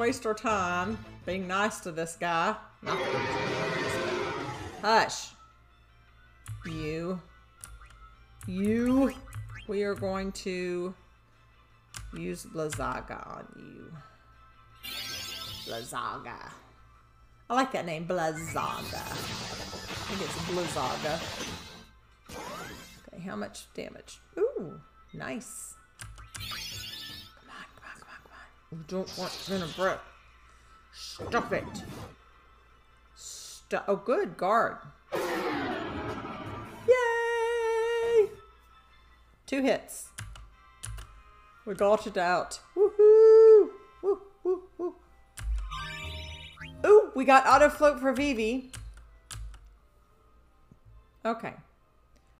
waste our time being nice to this guy. Hush. You. We are going to use Blizzaga on you. Blizzaga. I like that name, Blizzaga. I think it's Blizzaga. Okay, how much damage? Ooh, nice. Come on. You don't want vinegar. Stuff it. Oh, good guard. Yay! 2 hits. We got it out. Woohoo! Woo, woo, woo. Ooh, we got auto float for Vivi. Okay.